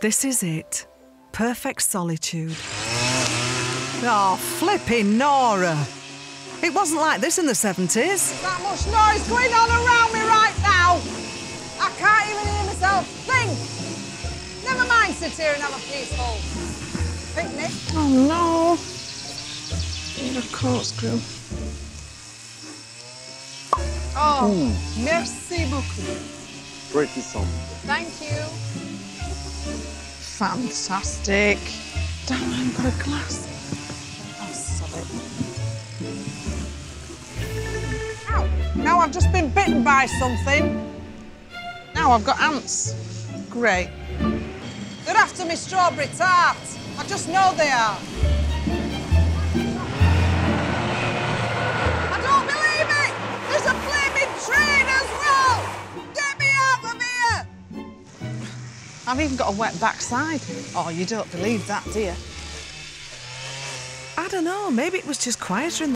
This is it. Perfect solitude. Oh, flipping Nora! It wasn't like this in the 70s. That much noise going on around me right now. I can't even hear myself think. Never mind, sit here and have a peaceful picnic. Oh, no. Need a corkscrew. Oh, merci beaucoup. Pretty song. Thank you. Fantastic. Damn, I haven't got a glass. Oh, sorry. Ow. Now I've just been bitten by something. Now I've got ants. Great. They're after me strawberry tart. I just know they are. I don't believe it! There's a flaming train as well! Get me out of here! I've even got a wet backside. Oh, you don't believe that, do you? I don't know, maybe it was just quieter in the